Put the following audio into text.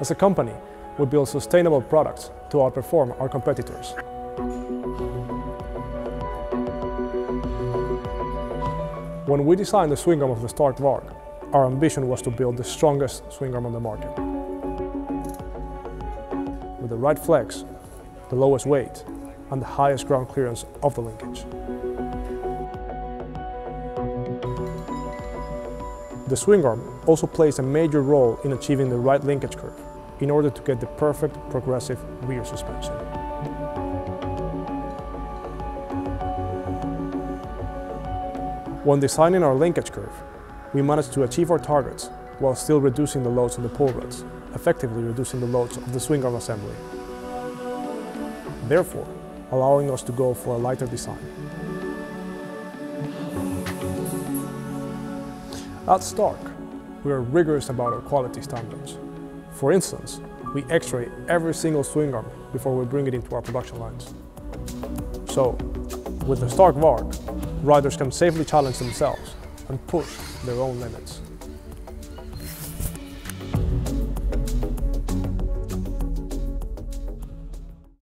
as a company, we build sustainable products to outperform our competitors. When we designed the swingarm of the Stark VARG, our ambition was to build the strongest swingarm on the market. With the right flex, the lowest weight, and the highest ground clearance of the linkage. The swingarm also plays a major role in achieving the right linkage curve in order to get the perfect progressive rear suspension. When designing our linkage curve, we managed to achieve our targets while still reducing the loads of the pull rods, effectively reducing the loads of the swingarm assembly, therefore allowing us to go for a lighter design. At Stark, we are rigorous about our quality standards. For instance, we x-ray every single swingarm before we bring it into our production lines. So, with the Stark VARG, riders can safely challenge themselves and push their own limits.